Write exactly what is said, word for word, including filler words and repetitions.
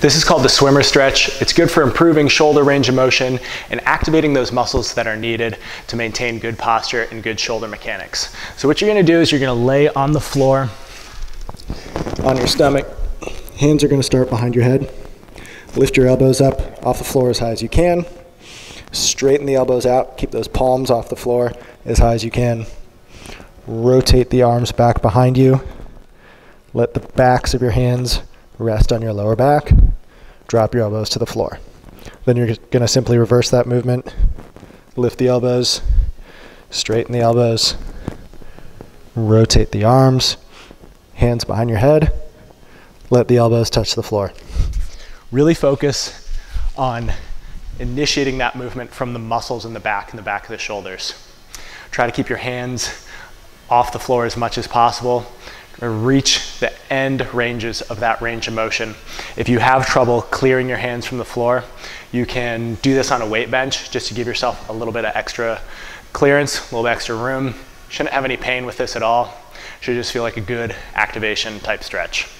This is called the swimmer stretch. It's good for improving shoulder range of motion and activating those muscles that are needed to maintain good posture and good shoulder mechanics. So what you're gonna do is you're gonna lay on the floor, on your stomach. Hands are gonna start behind your head. Lift your elbows up off the floor as high as you can. Straighten the elbows out. Keep those palms off the floor as high as you can. Rotate the arms back behind you. Let the backs of your hands rest on your lower back. Drop your elbows to the floor. Then you're going to simply reverse that movement. Lift the elbows. Straighten the elbows. Rotate the arms. Hands behind your head. Let the elbows touch the floor. Really focus on initiating that movement from the muscles in the back and the back of the shoulders. Try to keep your hands off the floor as much as possible. Reach the end ranges of that range of motion. If you have trouble clearing your hands from the floor, you can do this on a weight bench just to give yourself a little bit of extra clearance, a little bit extra room. Shouldn't have any pain with this at all. Should just feel like a good activation type stretch.